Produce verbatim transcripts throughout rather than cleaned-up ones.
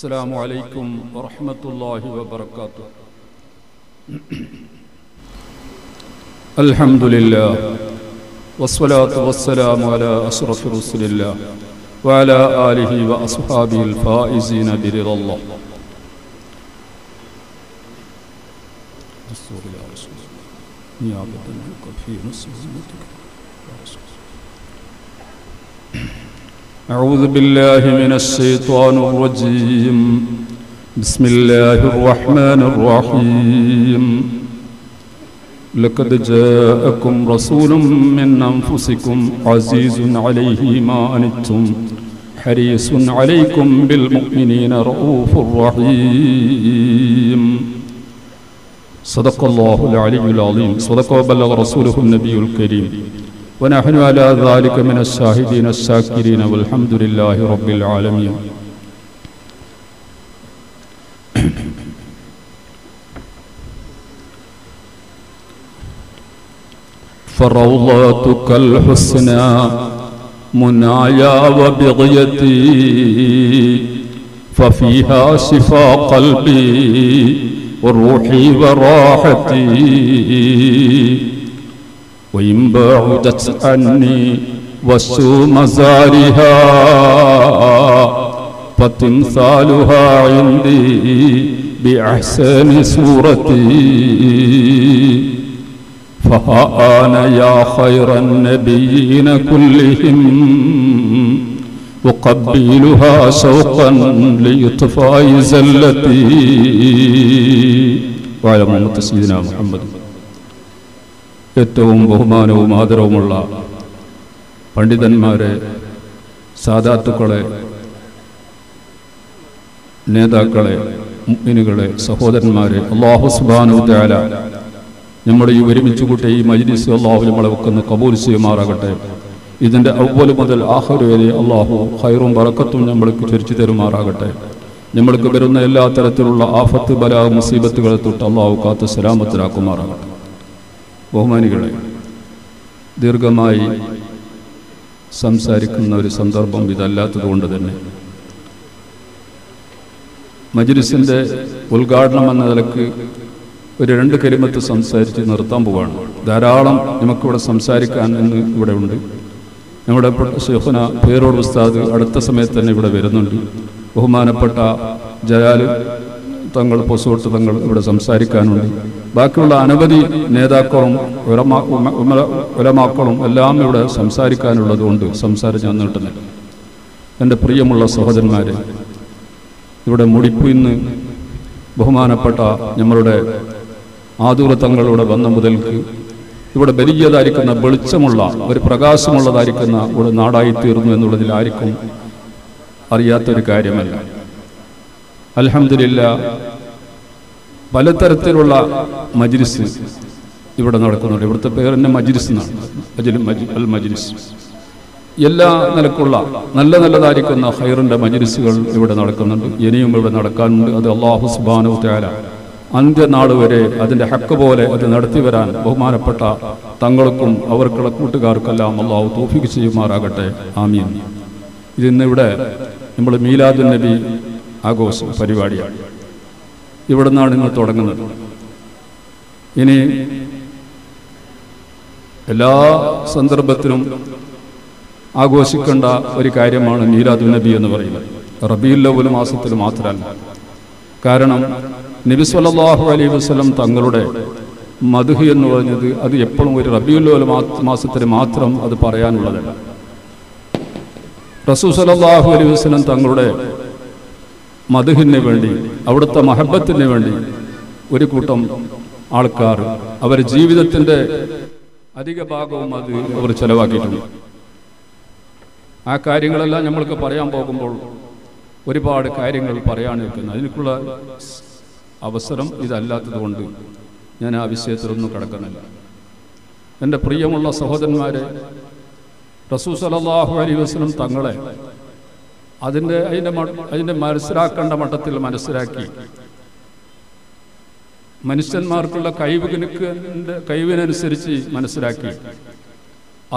السلام عليكم ورحمة الله وبركاته الحمد لله والصلاة والسلام على أشرف رسل الله وعلى آله وأصحابه الفائزين برضا الله أعوذ بالله من الشيطان الرجيم بسم الله الرحمن الرحيم لقد جاءكم رسول من أنفسكم عزيز عليه ما أنتم حريص عليكم بالمؤمنين رؤوف رحيم صدق الله العلي العظيم صدق وبلغ رسوله النبي الكريم ونحن على ذلك من الشاهدين الشاكرين والحمد لله رب العالمين فروضتك الحسنى منايا وبغيتي ففيها شفاء قلبي وروحي وراحتي وإن بعدت عني وسوء مزارها فتمثالها عندي بأحسن صورتي فها أنا يا خير النبيين كلهم أقبلها شوقا لإطفاء زلتي وعلى محمد سيدنا محمد ഏറ്റവും ബഹുമാനവും ആദരവുമുള്ള പണ്ഡിതന്മാരെ, സാദാത്തുക്കളെ, നേതാക്കളെ, മുഅ്മിനുകളെ, സഹോദരന്മാരെ, അല്ലാഹു സുബ്ഹാനഹു വ തആല നമ്മുടെ ഈ ഒരുമിച്ച് കൂട്ടിയ ഈ മജ്‌ലിസ് അല്ലാഹു നമ്മളെ വെക്കുന്ന ഖബൂൽ ചെയ്യുമാറാകട്ടെ. ഇതിൻ്റെ അവ്വൽ മുതൽ ആഖിർ വരെ അല്ലാഹു ഖൈറും ബറക്കത്തും നമ്മൾക്ക് ചൊരിച്ചു തരുമാറാകട്ടെ. നമ്മൾക്ക് വരുന്ന എല്ലാ തരത്തിലുള്ള ആഫത്ത്, ബലാ, മുസീബത്തുകളെ തൊട്ട് അല്ലാഹു കാത്ത് സലാമത്തിലാക്കുമാറാകട്ടെ. ബഹുമാനികളെ, ദീർഘമായി സംസാരിക്കുന്ന ഒരു സന്ദർഭം ഇതല്ലാത്തതുകൊണ്ട് തന്നെ മജ്‌ലിസിൻ്റെ ഉദ്ഘാടനം എന്ന നിലക്ക് ഒരു രണ്ട് കലിമത്ത് സംസാരിച്ച് നിർത്താൻ പോവാണ്. ധാരാളം നമുക്കിവിടെ സംസാരിക്കാൻ ഇന്ന് ഇവിടെ ഉണ്ട്. നമ്മുടെ ശൈഖുന പേരോട് ഉസ്താദ് അടുത്ത സമയത്ത് തന്നെ ഇവിടെ വരുന്നുണ്ട്. ബഹുമാനപ്പെട്ട ജലാൽ തങ്ങൾ, പൊസോട്ട് തങ്ങൾ ഇവിടെ സംസാരിക്കാനുണ്ട്. ബാക്കിയുള്ള അനവധി നേതാക്കളും ഉലമാക്കളും എല്ലാം ഇവിടെ സംസാരിക്കാനുള്ളത് കൊണ്ട് സംസാരിച്ച് വന്നിട്ടുണ്ട്. എൻ്റെ പ്രിയമുള്ള സഹോദരന്മാരെ, ഇവിടെ മുടിപ്പിന്ന് ബഹുമാനപ്പെട്ട നമ്മളുടെ ആദൂർ തങ്ങളിലൂടെ വന്ന മുതൽക്ക് ഇവിടെ വലിയതായിരിക്കുന്ന, വെളിച്ചമുള്ള, ഒരു പ്രകാശമുള്ളതായിരിക്കുന്ന ഒരു നാടായി തീർന്നു എന്നുള്ളതിൽ ആർക്കും അറിയാത്തൊരു കാര്യമല്ല. അൽഹംദുലില്ലാ, പലതരത്തിലുള്ള മജ്‌ലിസ് ഇവിടെ നടക്കുന്നുണ്ട്. ഇവിടുത്തെ പേര് തന്നെ മജ്‌ലിസ് എന്നാണ്, അൽ മജ്‌ലിസ്. എല്ലാ നിലക്കുള്ള നല്ല നല്ലതായിരിക്കുന്ന ഖൈറിൻ്റെ മജ്‌ലിസുകൾ ഇവിടെ നടക്കുന്നുണ്ട്, ഇനിയും ഇവിടെ നടക്കാനുണ്ട്. അത് അല്ലാഹു സുബ്ഹാനഹു വ തആല അന്ത്യനാൾ വരെ അതിൻ്റെ ഹക്ക് പോലെ അത് നടത്തി വരാൻ ബഹുമാനപ്പെട്ട തങ്ങൾക്കും അവർക്കുള്ള കൂട്ടുകാർക്കെല്ലാം അള്ളാഹു തൗഫീഖ് ചെയ്യുമാറാകട്ടെ. ആമീൻ. ഇതിന്നിവിടെ നമ്മൾ മീലാദുൻ നബി ആഘോഷം പരിപാടിയാണ്. ഇവിടെ നിന്നാണ് ഇന്ന് തുടങ്ങുന്നത്. ഇനി എല്ലാ സന്ദർഭത്തിലും ആഘോഷിക്കേണ്ട ഒരു കാര്യമാണ് മീലാദുൻ നബി എന്ന് പറയുന്നത്. റബീഉൽ അവ്വൽ മാസത്തിൽ മാത്രമല്ല. കാരണം നബി സല്ലല്ലാഹു അലൈഹി വസല്ലം തങ്ങളുടെ മദ്ഹ് എന്ന് പറഞ്ഞത് അത് എപ്പോഴും ഒരു റബീഉൽ അവ്വൽ മാസത്തിൽ മാത്രം അത് പറയാനുള്ളതല്ല. റസൂൽ സല്ലല്ലാഹു അലൈഹി വസല്ലം തങ്ങളുടെ മദ്ഹിന് വേണ്ടി, അവിടുത്തെ മഹബത്തിന് വേണ്ടി ഒരു കൂട്ടം ആൾക്കാർ അവരുടെ ജീവിതത്തിൻ്റെ അധിക ഭാഗവും അത് അവർ ചെലവാക്കിയിട്ടുണ്ട്. ആ കാര്യങ്ങളെല്ലാം നമ്മൾക്ക് പറയാൻ പോകുമ്പോൾ ഒരുപാട് കാര്യങ്ങൾ പറയാൻ വെക്കുന്നു. അതിനുള്ള അവസരം ഇതല്ലാത്തത് കൊണ്ട് ഞാൻ ആ വിഷയത്തിലൊന്നും കിടക്കുന്നില്ല. എൻ്റെ പ്രിയമുള്ള സഹോദരന്മാരെ, റസൂൽ സല്ലല്ലാഹു അലൈഹി വസല്ലം തങ്ങളെ അതിൻ്റെ അതിൻ്റെ അതിൻ്റെ മനസ്സിലാക്കേണ്ട മട്ടത്തിൽ മനസ്സിലാക്കി മനുഷ്യന്മാർക്കുള്ള കഴിവിനക്ക് കഴിവിനനുസരിച്ച് മനസ്സിലാക്കി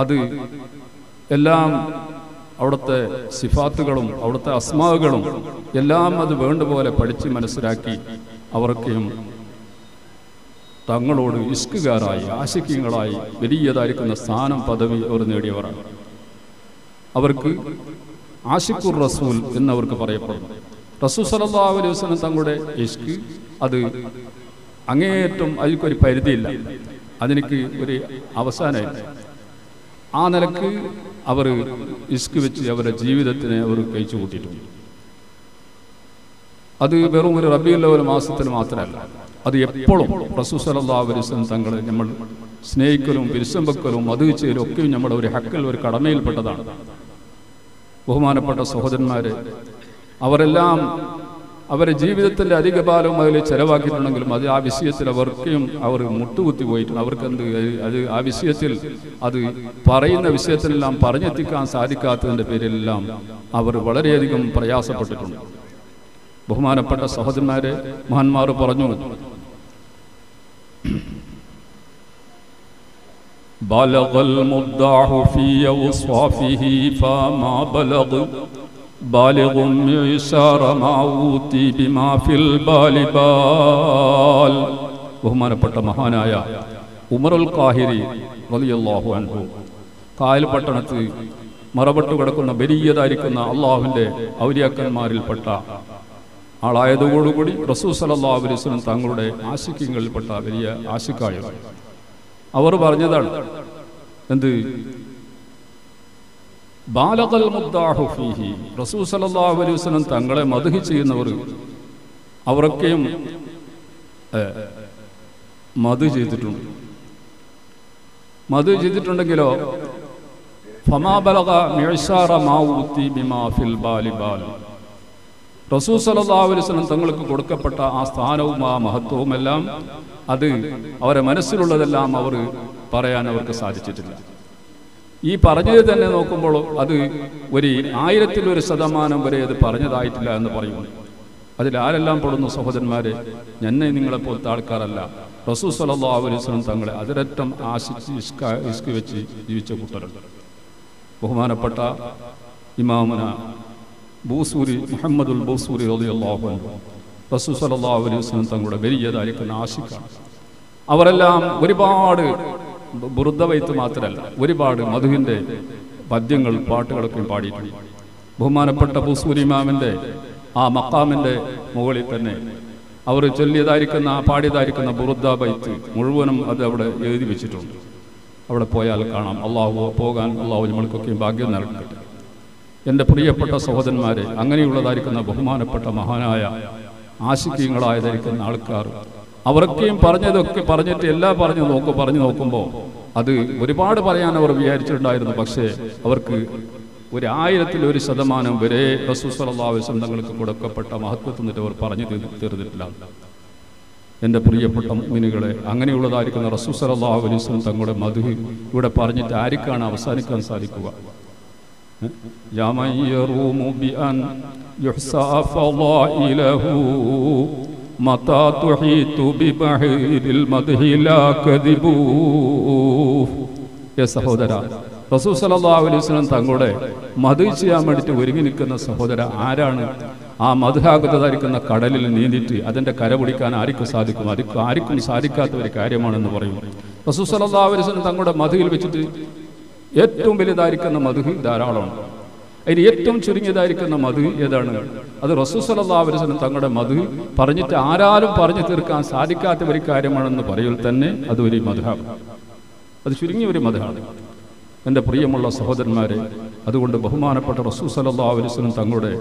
അത് എല്ലാം അവിടുത്തെ സിഫാത്തുകളും അവിടുത്തെ അസ്മാകളും എല്ലാം അത് വേണ്ടപോലെ പഠിച്ച് മനസ്സിലാക്കി അവർക്കും തങ്ങളോട് ഇഷ്കുകാരായി ആശിക്യങ്ങളായി വലിയതായിരിക്കുന്ന സ്ഥാനം പദവി അവർ നേടിയവരാണ്. അവർക്ക് ആശിഖുർ റസൂൽ എന്നവർക്ക് പറയപ്പെടും. റസൂൽ സല്ലല്ലാഹു അലൈഹി വസല്ലം തങ്ങളുടെ ഇഷ്ക് അത് അങ്ങേയറ്റം, അതിൽക്കൊരു പരിധിയില്ല, അതിനക്ക് ഒരു അവസാനമില്ല. ആ നിലക്ക് അവർ ഇഷ്ക് വെച്ച് അവരുടെ ജീവിതത്തിനെ അവർ കഴിച്ചു കൂട്ടിയിട്ടുണ്ട്. അത് വെറും ഒരു റബീഉൽ അവ്വൽ മാസത്തിൽ മാത്രമല്ല, അത് എപ്പോഴും റസൂൽ സല്ലല്ലാഹു അലൈഹി വസല്ലം തങ്ങളെ നമ്മൾ സ്നേഹിക്കലും വിരുസമ്പക്കലും അത് ചെയ്യലും ഒക്കെയും നമ്മുടെ ഒരു ഹക്കിൽ, ഒരു കടമയിൽപ്പെട്ടതാണ്. ബഹുമാനപ്പെട്ട സഹോദരന്മാരെ, അവരെല്ലാം അവരുടെ ജീവിതത്തിൻ്റെ അധിക ഭാരവും അതിൽ ചെലവാക്കിയിട്ടുണ്ടെങ്കിലും അത് ആ വിഷയത്തിൽ അവർക്കും അവർ മുട്ടുകുത്തി പോയിട്ടുണ്ട്. അവർക്കെന്ത് അത് ആ വിഷയത്തിൽ അത് പറയുന്ന വിഷയത്തിലെല്ലാം പറഞ്ഞെത്തിക്കാൻ സാധിക്കാത്തതിൻ്റെ പേരിലെല്ലാം അവർ വളരെയധികം പ്രയാസപ്പെട്ടിട്ടുണ്ട്. ബഹുമാനപ്പെട്ട സഹോദരന്മാരെ, മഹാന്മാർ പറഞ്ഞു, ബലഗൽ മുദ്ദഹു ഫീ യൗസാഫിഹി ഫമാ ബലഗ ബാലിഗുൻ യസാറ മാഊതി ബിമാ ഫിൽ ബാലിബാൽ. ബഹുമാനപ്പെട്ട മഹാനായ ഉമറുൽ ഖാഹിരി റളിയല്ലാഹു അൻഹു കായൽ പട്ടണത്തിൽ മറപെട്ടു കിടക്കുന്ന വലിയതായിരിക്കുന്ന അള്ളാഹുവിൻ്റെ ഔലിയാക്കന്മാരിൽപ്പെട്ട ആളായതോടുകൂടി റസൂൽ സല്ലല്ലാഹു അലൈഹി വസല്ലം തങ്ങളുടെ ആശിക്യങ്ങളിൽപ്പെട്ട വലിയ ആശിക്കായ അവർ പറഞ്ഞതാണ് എന്ത്, ബാലഗൽ മുദ്ദാഹു ഫീഹി. റസൂൽ സല്ലല്ലാഹു അലൈഹി വസല്ലം തങ്ങളെ മദ്ഹ് ചെയ്യുന്നവർ അവരൊക്കെയും മദ്ഹ് ചെയ്തിട്ടുണ്ട്. മദ്ഹ് ചെയ്തിട്ടുണ്ടെങ്കിലോ ഫമാ ബലഗ മിഅ്സാറ മാ ഊതി ബിമാ ഫിൽ ബാലിബാൽ. റസൂൽ സല്ലല്ലാഹു അലൈഹി വസല്ലം തങ്ങൾക്ക് കൊടുക്കപ്പെട്ട ആ സ്ഥാനവും ആ മഹത്വവും എല്ലാം അത് അവരെ മനസ്സിലുള്ളതെല്ലാം അവർ പറയാൻ അവർക്ക് സാധിച്ചിട്ടില്ല. ഈ പറഞ്ഞത് തന്നെ നോക്കുമ്പോൾ അത് ഒരു ആയിരത്തിലൊരു ശതമാനം വരെ അത് പറഞ്ഞതായിട്ടില്ല എന്ന് പറയുന്നു. അതിലാരെല്ലാം പെടുന്നു സഹോദരന്മാരെ? എന്നെ നിങ്ങളെപ്പോലത്തെ ആൾക്കാരല്ല, റസൂൽ സല്ലല്ലാഹു അലൈഹി വസല്ലം തങ്ങളെ അതിരറ്റം ആശിച്ച് ഇഷ്ക് വെച്ച് ജീവിച്ച കൂട്ടരുണ്ട്. ബഹുമാനപ്പെട്ട ഇമാമുന ബൂസൂരി മുഹമ്മദുൽ ബൂസൂരി റളിയല്ലാഹു അൻഹു റസൂൽ സല്ലല്ലാഹു അലൈഹി വസല്ലം തങ്ങളുടെ വലിയതായിരിക്കുന്ന ആശിക്കാണ്. അവരെല്ലാം ഒരുപാട് ബുർദവൈത്ത് മാത്രമല്ല, ഒരുപാട് മധുവിൻ്റെ പദ്യങ്ങൾ പാട്ടുകളൊക്കെ പാടിയിട്ടുണ്ട്. ബഹുമാനപ്പെട്ട ബൂസൂരി ഇമാമിൻ്റെ ആ മക്കാമിൻ്റെ മുകളിൽ തന്നെ അവർ ചൊല്ലിയതായിരിക്കുന്ന പാടിയതായിരിക്കുന്ന ബുർദ ബൈത്ത് മുഴുവനും അത് അവിടെ എഴുതി വെച്ചിട്ടുണ്ട്. അവിടെ പോയാൽ കാണാം. അള്ളാഹു പോകാൻ അള്ളാഹു നമ്മൾക്കൊക്കെയും ഭാഗ്യം നൽകട്ടെ. എൻ്റെ പ്രിയപ്പെട്ട സഹോദരന്മാരെ, അങ്ങനെയുള്ളതായിരിക്കുന്ന ബഹുമാനപ്പെട്ട മഹാനായ ആശിക്യങ്ങളായതായിരിക്കുന്ന ആൾക്കാർ അവരൊക്കെയും പറഞ്ഞതൊക്കെ പറഞ്ഞിട്ട് എല്ലാം പറഞ്ഞു നോക്കും പറഞ്ഞു നോക്കുമ്പോൾ അത് ഒരുപാട് പറയാൻ അവർ വിചാരിച്ചിട്ടുണ്ടായിരുന്നു. പക്ഷേ അവർക്ക് ഒരു ആയിരത്തിലൊരു ശതമാനം വരെ റസൂൽ സല്ലല്ലാഹു അലൈഹി വസല്ലം തങ്ങൾക്ക് കൊടുക്കപ്പെട്ട മഹത്വത്തിൽ നിന്ന് അവർ പറഞ്ഞു തീർന്നിട്ടില്ല. എൻ്റെ പ്രിയപ്പെട്ട മുഅ്മിനുകളെ, അങ്ങനെയുള്ളതായിരിക്കുന്ന റസൂൽ സല്ലല്ലാഹു അലൈഹി വസല്ലം തങ്ങളുടെ മദ്ഹ് ഇവിടെ പറഞ്ഞിട്ട് ആർക്കാണ് അവസാനിക്കാൻ സാധിക്കുക? സഹോദര, റസൂൽ സല്ലല്ലാഹു അലൈഹി വസല്ലം തങ്ങളുടെ മദ്ഹ് ചെയ്യാൻ വേണ്ടിയിട്ട് ഒരുങ്ങി നിൽക്കുന്ന സഹോദര ആരാണ്? ആ മദ്ഹാകുതായിരിക്കുന്ന കടലിൽ നീന്തിയിട്ട് അതിൻ്റെ കര പിടിക്കാൻ ആർക്കും സാധിക്കും? ആർക്കും ആർക്കും സാധിക്കാത്ത ഒരു കാര്യമാണെന്ന് പറയും. റസൂൽ സല്ലല്ലാഹു അലൈഹി വസല്ലം തങ്ങളുടെ മദ്ഹിൽ വെച്ചിട്ട് ഏറ്റവും വലുതായിരിക്കുന്ന മദ്ഹ് ധാരാളമാണ്. അതിന് ഏറ്റവും ചുരുങ്ങിയതായിരിക്കുന്ന മദ്ഹ് ഏതാണ്? അത് റസൂൽ സല്ലല്ലാഹു അലൈഹി വസല്ലം തങ്ങളുടെ മദ്ഹ് പറഞ്ഞിട്ട് ആരാലും പറഞ്ഞു തീർക്കാൻ സാധിക്കാത്ത ഒരു കാര്യമാണെന്ന് പറയൽ തന്നെ അത് ഒരു മദ്ഹാണ്, അത് ചുരുങ്ങിയ ഒരു മദ്ഹാണ്. എൻ്റെ പ്രിയമുള്ള സഹോദരന്മാരെ, അതുകൊണ്ട് ബഹുമാനപ്പെട്ട റസൂൽ സല്ലല്ലാഹു അലൈഹി വസല്ലം തങ്ങളുടെ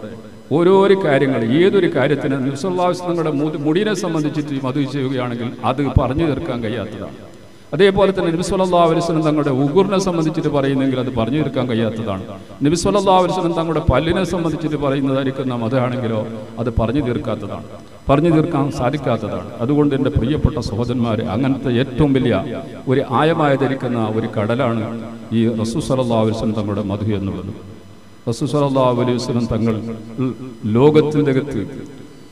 ഓരോരോ കാര്യങ്ങൾ, ഏതൊരു കാര്യത്തിന് റസൂൽ സല്ലല്ലാഹു അലൈഹി വസല്ലം തങ്ങളുടെ മുടിനെ സംബന്ധിച്ചിട്ട് മദ്ഹ് ചെയ്യുകയാണെങ്കിൽ അത് പറഞ്ഞു തീർക്കാൻ കഴിയാത്തതാണ്. അതേപോലെ തന്നെ നബി സല്ലല്ലാഹു അലൈഹി വസല്ലം തങ്ങളുടെ ഉഗുറിനെ സംബന്ധിച്ചിട്ട് പറയുന്നെങ്കിൽ അത് പറഞ്ഞു തീർക്കാൻ കഴിയാത്തതാണ്. നബി സല്ലല്ലാഹു അലൈഹി വസല്ലം തങ്ങളുടെ പല്ലിനെ സംബന്ധിച്ചിട്ട് പറയുന്നതായിരിക്കുന്ന മദ്ഹാണെങ്കിലോ അത് പറഞ്ഞു തീർക്കാത്തതാണ്, പറഞ്ഞു തീർക്കാൻ സാധിക്കാത്തതാണ്. അതുകൊണ്ട് എൻ്റെ പ്രിയപ്പെട്ട സഹോദരന്മാർ, അങ്ങനത്തെ ഏറ്റവും വലിയ ഒരു ആയമായതായിരിക്കുന്ന ഒരു കടലാണ് ഈ റസൂൽ സല്ലല്ലാഹു അലൈഹി വസല്ലം തങ്ങളുടെ മദ്ഹ് എന്നുള്ളത്. റസൂൽ സല്ലല്ലാഹു അലൈഹി വസല്ലം തങ്ങൾ ലോകത്തിൻ്റെ അകത്ത്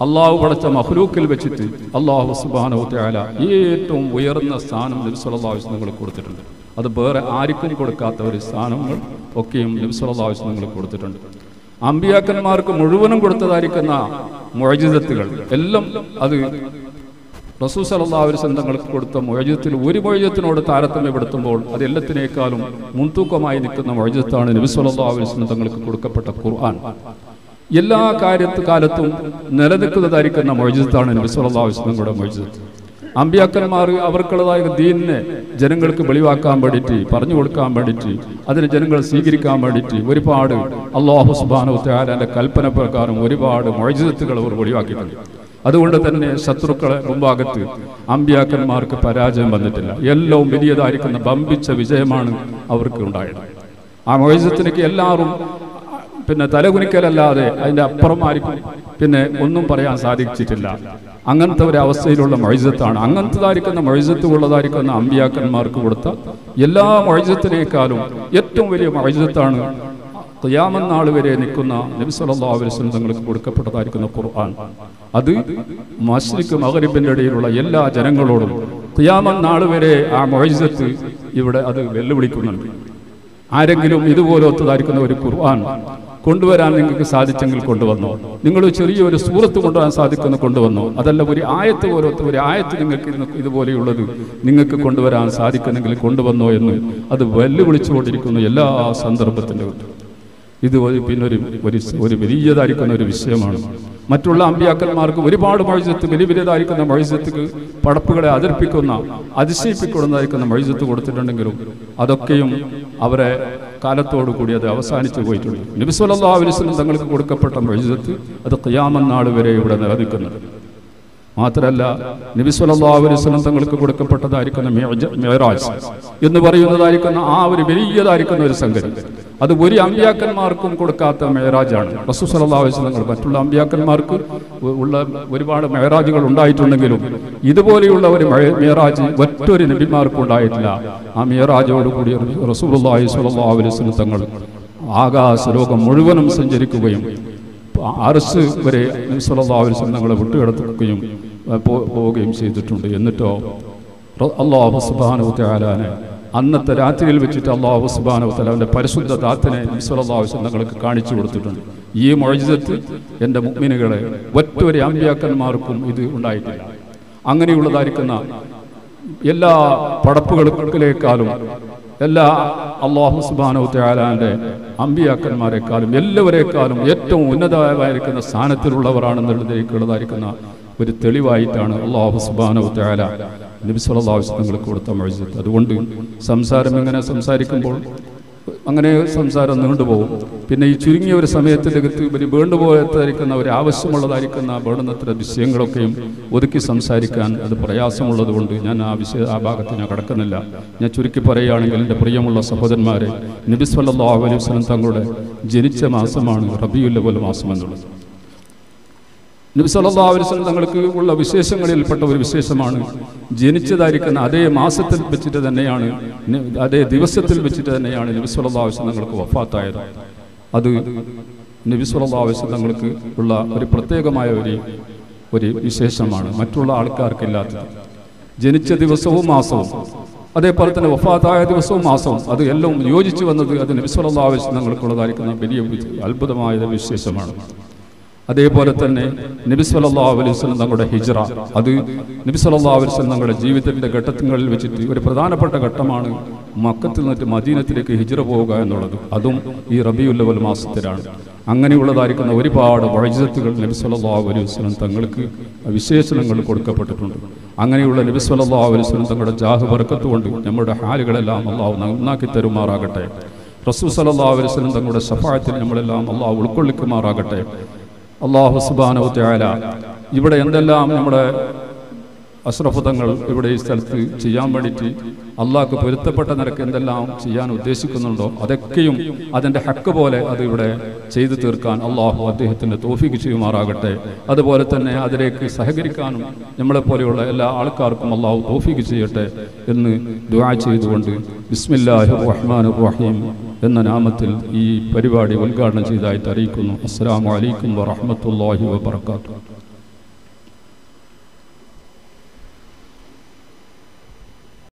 അള്ളാഹു പഠിച്ച മഹ്ലൂക്കിൽ വെച്ചിട്ട് അള്ളാഹു സുബ്ഹാനഹു തആല ഏറ്റവും ഉയർന്ന സ്ഥാനം നബി സല്ലല്ലാഹു അലൈഹി വസല്ലം കൊടുത്തിട്ടുണ്ട്. അത് വേറെ ആർക്കും കൊടുക്കാത്ത ഒരു സ്ഥാനങ്ങൾ ഒക്കെയും നബി സല്ലല്ലാഹു അലൈഹി വസല്ലം കൊടുത്തിട്ടുണ്ട്. അമ്പിയാക്കന്മാർക്ക് മുഴുവനും കൊടുത്തതായിരിക്കുന്ന മുഅ്ജിസത്തുകൾ എല്ലാം അത് റസൂൽ സല്ലല്ലാഹു അലൈഹി വസല്ലം തങ്ങൾക്ക് കൊടുത്ത മുഅ്ജിസത്തിൽ ഒരു മുഅ്ജിസത്തിനോട് താരതമ്യപ്പെടുത്തുമ്പോൾ അത് എല്ലാത്തിനേക്കാളും മുൻതൂക്കമായി നിൽക്കുന്ന മുഅ്ജിസത്താണ് നബി സല്ലല്ലാഹു അലൈഹി വസല്ലം തങ്ങൾക്ക് കൊടുക്കപ്പെട്ട ഖുർആൻ. എല്ലാ കാര്യത്തു കാലത്തും നിലനിൽക്കുന്നതായിരിക്കുന്ന മുഅ്ജിസത്താണ് നബി സല്ലല്ലാഹു അലൈഹി വസല്ലംയുടെ മുഅ്ജിസത്ത്. അമ്പിയാക്കന്മാർ അവർക്കുള്ളതായ ദീനിനെ ജനങ്ങൾക്ക് വെളിവാക്കാൻ വേണ്ടിയിട്ട് പറഞ്ഞു കൊടുക്കാൻ വേണ്ടിയിട്ട് അതിന് ജനങ്ങൾ സ്വീകരിക്കാൻ വേണ്ടിയിട്ട് ഒരുപാട് അല്ലാഹു സുബ്ഹാനഹു തആലയുടെ കൽപ്പന പ്രകാരം ഒരുപാട് മുഅ്ജിസത്തുകൾ അവർ വെളിവാക്കിയിട്ടുണ്ട്. അതുകൊണ്ട് തന്നെ ശത്രുക്കളെ മുമ്പാകത്ത് അമ്പിയാക്കന്മാർക്ക് പരാജയം വന്നിട്ടില്ല. എല്ലാം വലിയതായിരിക്കുന്ന വമ്പിച്ച വിജയമാണ് അവർക്ക് ഉണ്ടായത്. ആ മുഅ്ജിസത്തിലേക്ക് എല്ലാവരും പിന്നെ തലകുനിക്കലല്ലാതെ അതിൻ്റെ അപ്പുറം ആയിരിക്കും പിന്നെ ഒന്നും പറയാൻ സാധിച്ചിട്ടില്ല. അങ്ങനത്തെ ഒരു അവസ്ഥയിലുള്ള മുഅ്ജിസത്താണ്, അങ്ങനത്തേതായിരിക്കുന്ന മുഅ്ജിസത്ത് ഉള്ളതായിരിക്കുന്ന അമ്പിയാക്കന്മാർക്ക് കൊടുത്ത എല്ലാ മുഅ്ജിസത്തിനേക്കാളും ഏറ്റവും വലിയ മുഅ്ജിസത്താണ് ഖിയാമത്ത് നാൾ വരെ നിൽക്കുന്ന നബി സല്ലല്ലാഹു അലൈഹി വസല്ലം തങ്ങൾക്ക് കൊടുക്കപ്പെട്ടതായിരിക്കുന്ന ഖുർആൻ. അത് മശ്രിഖ് മഗ്രിബിൻ്റെ ഇടയിലുള്ള എല്ലാ ജനങ്ങളോടും ഖിയാമത്ത് നാൾ വരെ ആ മുഅ്ജിസത്ത് ഇവിടെ അത് വെല്ലുവിളിക്കുന്നുണ്ട്. ആരെങ്കിലും ഇതുപോലത്തതായിരിക്കുന്ന ഒരു ഖുർആൻ കൊണ്ടുവരാൻ നിങ്ങൾക്ക് സാധിച്ചെങ്കിൽ കൊണ്ടുവന്നു, നിങ്ങൾ ചെറിയൊരു സൂറത്ത് കൊണ്ടുവരാൻ സാധിക്കുന്ന കൊണ്ടുവന്നു, അതല്ല ഒരു ആയത്ത് പോലത്തെ ഒരു ആയത്ത് നിങ്ങൾക്ക് ഇതുപോലെയുള്ളത് നിങ്ങൾക്ക് കൊണ്ടുവരാൻ സാധിക്കുന്നെങ്കിൽ കൊണ്ടുവന്നോ എന്ന് അത് വെല്ലുവിളിച്ചുകൊണ്ടിരിക്കുന്നു എല്ലാ സന്ദർഭത്തിൻ്റെ. ഇത് പിന്നൊരു ഒരു വലിയതായിരിക്കുന്ന ഒരു വിഷയമാണ്. മറ്റുള്ള അമ്പിയാക്കന്മാർക്ക് ഒരുപാട് മുഅ്ജിസത്ത്, വലിയ വലിയതായിരിക്കുന്ന മുഅ്ജിസത്ത്, പടപ്പുകളെ അതിർപ്പിക്കുന്ന അതിശയിപ്പിക്കുന്നതായിരിക്കുന്ന മുഅ്ജിസത്ത് കൊടുത്തിട്ടുണ്ടെങ്കിലും അതൊക്കെയും അവരെ കാലത്തോടു കൂടി അത് അവസാനിച്ചു പോയിട്ടുണ്ട്. നബി സല്ലല്ലാഹു അലൈഹി വസല്ലം തങ്ങൾക്ക് കൊടുക്കപ്പെട്ട മുഅ്ജിസത്ത് അത് ഖിയാമത്ത് നാൾ വരെ ഇവിടെ നിലനിൽക്കുന്നുണ്ട്. മാത്രമല്ല, നബി സല്ലല്ലാഹു അലൈഹി വസല്ലം തങ്ങൾക്ക് കൊടുക്കപ്പെട്ടതായിരിക്കുന്ന മിഅ്റാജ് എന്ന് പറയുന്നതായിരിക്കുന്ന ആ ഒരു വലിയതായിരിക്കുന്ന ഒരു സംഗതി അത് ഒരു അമ്പിയാക്കന്മാർക്കും കൊടുക്കാത്ത മിഅ്റാജാണ്. റസൂൽ സല്ലല്ലാഹു അലൈഹി വസല്ലം മറ്റുള്ള അമ്പിയാക്കന്മാർക്ക് ഉള്ള ഒരുപാട് മിഅ്റാജുകൾ ഉണ്ടായിട്ടുണ്ടെങ്കിലും ഇതുപോലെയുള്ള ഒരു മിഅ്റാജ് മറ്റൊരു നബിമാർക്കും ഉണ്ടായിട്ടില്ല. ആ മിഅ്റാജോടുകൂടി റസൂലുള്ളാഹി സ്വല്ലല്ലാഹു അലൈഹി വസല്ലം തങ്ങൾ ആകാശലോകം മുഴുവനും സഞ്ചരിക്കുകയും അർശ് വരെ നബി സല്ലല്ലാഹു അലൈഹി വസല്ലം തങ്ങളെ വിട്ടുകിടക്കുകയും പോവുകയും ചെയ്തിട്ടുണ്ട്. എന്നിട്ടോ അല്ലാഹു സുബ്ഹാനഹു തആലാനെ അന്നത്തെ രാത്രിയിൽ വെച്ചിട്ട് അല്ലാഹു സുബ്ഹാനഹു തആലാന്റെ പരിശുദ്ധ ദാത്തിനെ നബി സല്ലല്ലാഹു അലൈഹി വസല്ലം തങ്ങൾക്ക് കാണിച്ചു കൊടുത്തിട്ടുണ്ട്. ഈ മുഅ്ജിസത്ത് എൻ്റെ മുഅ്മിനുകളെ മറ്റൊരു അമ്പിയാക്കന്മാർക്കും ഇത് ഉണ്ടായിട്ടില്ല. അങ്ങനെയുള്ളതായിരിക്കുന്ന എല്ലാ പടപ്പുകൾക്കാലും എല്ലാ അല്ലാഹു സുബ്ഹാനഹു തആലാന്റെ അമ്പിയാക്കന്മാരെക്കാളും എല്ലാവരെക്കാളും ഏറ്റവും ഉന്നതമായിരിക്കുന്ന സ്ഥാനത്തിലുള്ളവരാണെന്നുള്ളതിലേക്കുള്ളതായിരിക്കുന്ന ഒരു തെളിവായിട്ടാണ് അല്ലാഹു സുബ്ഹാനഹു തആല നബി സല്ലല്ലാഹു അലൈഹി വസല്ലം കൊടുത്ത മുഅ്ജിസത്ത്. അതുകൊണ്ട് സംസാരം ഇങ്ങനെ സംസാരിക്കുമ്പോൾ അങ്ങനെ സംസാരം നീണ്ടുപോകും. പിന്നെ ഈ ചുരുങ്ങിയ ഒരു സമയത്തിനകത്ത് ഇവർ വേണ്ടുപോകാത്തായിരിക്കുന്ന ഒരു ആവശ്യമുള്ളതായിരിക്കുന്ന വേണ്ടുന്നത്ര വിഷയങ്ങളൊക്കെയും ഒതുക്കി സംസാരിക്കാൻ അത് പ്രയാസമുള്ളത് കൊണ്ട് ഞാൻ ആ വിഷയ ആ ഭാഗത്ത് ഞാൻ കടക്കുന്നില്ല. ഞാൻ ചുരുക്കി പറയുകയാണെങ്കിൽ, എൻ്റെ പ്രിയമുള്ള സഹോദരന്മാരെ, നബി സല്ലല്ലാഹു അലൈഹി വസല്ലം തങ്ങളുടെ ജനിച്ച മാസമാണ് റബീഉൽ അവ്വൽ മാസം എന്നുള്ളത്. നബി സല്ലല്ലാഹു അലൈഹി വസല്ലം തങ്ങൾക്ക് ഉള്ള വിശേഷങ്ങളിൽപ്പെട്ട ഒരു വിശേഷമാണ് ജനിച്ചതായിരിക്കുന്ന അതേ മാസത്തിൽ വെച്ചിട്ട് തന്നെയാണ് അതേ ദിവസത്തിൽ വെച്ചിട്ട് തന്നെയാണ് നബി സല്ലല്ലാഹു അലൈഹി വസല്ലം തങ്ങൾക്ക് വഫാത്തായത്. അത് നബി സല്ലല്ലാഹു അലൈഹി വസല്ലം തങ്ങൾക്ക് ഉള്ള ഒരു പ്രത്യേകമായ ഒരു ഒരു വിശേഷമാണ്, മറ്റുള്ള ആൾക്കാർക്കില്ലാത്തത്. ജനിച്ച ദിവസവും മാസവും അതേപോലെ തന്നെ വഫാത്തായ ദിവസവും മാസവും അത് എല്ലാം യോജിച്ചു വന്നത് അത് നബി സല്ലല്ലാഹു അലൈഹി വസല്ലം തങ്ങൾക്കുള്ളതായിരിക്കുന്ന വലിയ അത്ഭുതമായ വിശേഷമാണ്. അതേപോലെ തന്നെ നബി സല്ലല്ലാഹു അലൈഹി വസല്ലം തങ്ങളുടെ ഹിജ്റ, അത് നബി സല്ലല്ലാഹു അലൈഹി വസല്ലം തങ്ങളുടെ ജീവിതത്തിൻ്റെ ഘട്ടങ്ങളിൽ വെച്ചിട്ട് ഒരു പ്രധാനപ്പെട്ട ഘട്ടമാണ് മക്കത്തിൽ നിന്നിട്ട് മദീനത്തിലേക്ക് ഹിജ്റ പോവുക എന്നുള്ളത്. അതും ഈ റബീഉൽ അവ്വൽ മാസത്തിലാണ്. അങ്ങനെയുള്ളതായിരിക്കുന്ന ഒരുപാട് മുഅ്ജിസത്തുകൾ നബി സല്ലല്ലാഹു അലൈഹി വസല്ലം തങ്ങൾക്ക് വിശേഷണങ്ങൾ കൊടുക്കപ്പെട്ടിട്ടുണ്ട്. അങ്ങനെയുള്ള നബി സല്ലല്ലാഹു അലൈഹി വസല്ലം തങ്ങളുടെ ജാഹ് ബർക്കത്ത് കൊണ്ട് നമ്മുടെ ഹാലുകളെല്ലാം അല്ലാഹു നന്നാക്കി തരുമാറാകട്ടെ. റസൂൽ സല്ലല്ലാഹു അലൈഹി വസല്ലം തങ്ങളുടെ ശഫാഅത്തിൽ നമ്മളെല്ലാം അല്ലാഹു ഉൾക്കൊള്ളിക്കുമാറാകട്ടെ. അല്ലാഹു സുബ്ഹാനഹു തആല ഇവിടെ എന്തെല്ലാം നമ്മുടെ അഷ്റഫ് തങ്ങൾ ഇവിടെ ഈ സ്ഥലത്ത് ചെയ്യാൻ വേണ്ടിയിട്ട് അള്ളാഹ്ക്ക് പൊരുത്തപ്പെട്ട നിരക്ക് എന്തെല്ലാം ചെയ്യാൻ ഉദ്ദേശിക്കുന്നുണ്ടോ അതൊക്കെയും അതിൻ്റെ ഹക്ക് പോലെ അത് ഇവിടെ ചെയ്തു തീർക്കാൻ അള്ളാഹു അദ്ദേഹത്തിന് തൗഫീഖ് ചെയ്യുമാറാകട്ടെ. അതുപോലെ തന്നെ അതിലേക്ക് സഹകരിക്കാനും നമ്മളെപ്പോലെയുള്ള എല്ലാ ആൾക്കാർക്കും അള്ളാഹു തൗഫീഖ് ചെയ്യട്ടെ എന്ന് ദുആ ചെയ്തുകൊണ്ട് ബിസ്മില്ലാഹിർ റഹ്മാനിർ റഹീം എന്ന നാമത്തിൽ ഈ പരിപാടി ഉദ്ഘാടനം ചെയ്തതായിട്ട് അറിയിക്കുന്നു. അസ്സലാമു അലൈക്കും വറഹ്മത്തുള്ളാഹി വബറകാതുഹു.